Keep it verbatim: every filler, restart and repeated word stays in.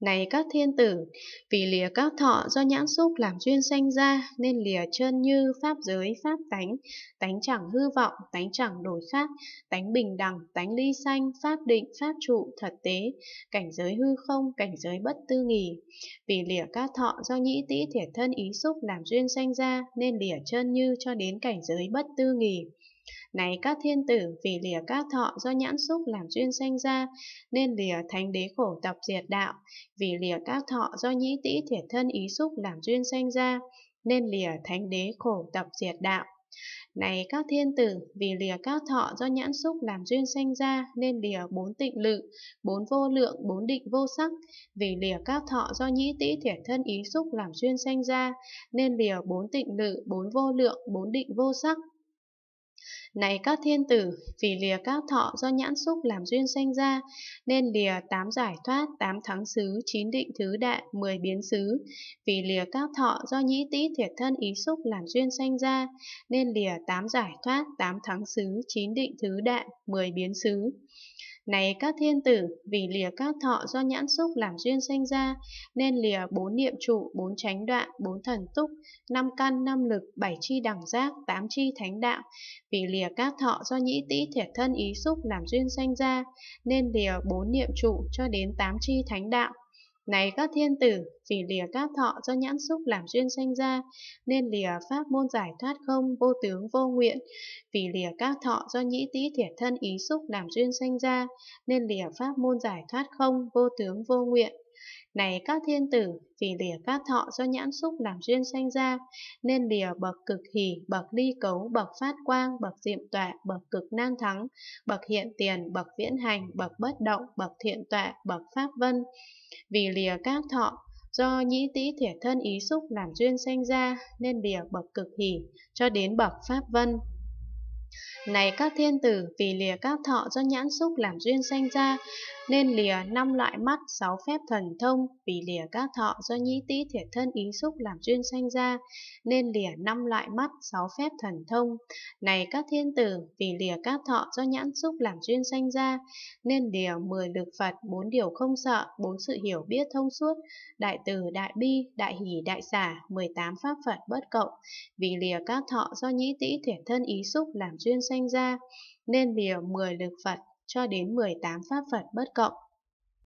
Này các thiên tử, vì lìa các thọ do nhãn xúc làm duyên sanh ra, nên lìa chân như, pháp giới, pháp tánh, tánh chẳng hư vọng, tánh chẳng đổi khác, tánh bình đẳng, tánh ly sanh, pháp định, pháp trụ, thật tế, cảnh giới hư không, cảnh giới bất tư nghì. Vì lìa các thọ do nhĩ tĩ thiệt thân ý xúc làm duyên sanh ra, nên lìa chân như cho đến cảnh giới bất tư nghì. Này các thiên tử, vì lìa các thọ do nhãn xúc làm duyên sanh ra, nên lìa thánh đế khổ tập diệt đạo. Vì lìa các thọ do nhĩ tĩ thiệt thân ý xúc làm duyên sanh ra, nên lìa thánh đế khổ tập diệt đạo. Này các thiên tử, vì lìa các thọ do nhãn xúc làm duyên sanh ra, nên lìa bốn tịnh lự, bốn vô lượng, bốn định vô sắc. Vì lìa các thọ do nhĩ tĩ thiệt thân ý xúc làm duyên sanh ra, nên lìa bốn tịnh lự, bốn vô lượng, bốn định vô sắc. Này các thiên tử, vì lìa các thọ do nhãn xúc làm duyên sanh ra, nên lìa tám giải thoát, tám thắng xứ, chín định thứ đại, mười biến xứ. Vì lìa các thọ do nhĩ tĩ thiệt thân ý xúc làm duyên sanh ra, nên lìa tám giải thoát, tám thắng xứ, chín định thứ đại, mười biến xứ. Này các thiên tử, vì lìa các thọ do nhãn xúc làm duyên sanh ra, nên lìa bốn niệm trụ, bốn chánh đoạn, bốn thần túc, năm căn, năm lực, bảy chi đẳng giác, tám chi thánh đạo. Vì lìa các thọ do nhĩ tĩ thiệt thân ý xúc làm duyên sanh ra, nên lìa bốn niệm trụ cho đến tám chi thánh đạo. Này các thiên tử, vì lìa các thọ do nhãn xúc làm duyên sanh ra, nên lìa pháp môn giải thoát không, vô tướng, vô nguyện. Vì lìa các thọ do nhĩ tĩ thiệt thân ý xúc làm duyên sanh ra, nên lìa pháp môn giải thoát không, vô tướng, vô nguyện. Này các thiên tử, vì lìa các thọ do nhãn xúc làm duyên sanh ra, nên lìa bậc cực hỷ, bậc ly cấu, bậc phát quang, bậc diệm tọa, bậc cực nan thắng, bậc hiện tiền, bậc viễn hành, bậc bất động, bậc thiện tọa, bậc pháp vân. Vì lìa các thọ do nhĩ tĩ thiệt thân ý xúc làm duyên sanh ra, nên lìa bậc cực hỷ cho đến bậc pháp vân. Này các thiên tử, vì lìa các thọ do nhãn xúc làm duyên sanh ra, nên lìa năm loại mắt, sáu phép thần thông. Vì lìa các thọ do nhĩ tĩ thiệt thân ý xúc làm duyên sanh ra, nên lìa năm loại mắt, sáu phép thần thông. Này các thiên tử, vì lìa các thọ do nhãn xúc làm duyên sanh ra, nên lìa mười lực Phật, bốn điều không sợ, bốn sự hiểu biết thông suốt, đại từ, đại bi, đại hỷ, đại xả, mười tám pháp Phật bất cộng. Vì lìa các thọ do nhĩ tĩ thiệt thân ý xúc làm duyên sanh ra, nên lìa mười lực Phật cho đến mười tám pháp Phật bất cộng.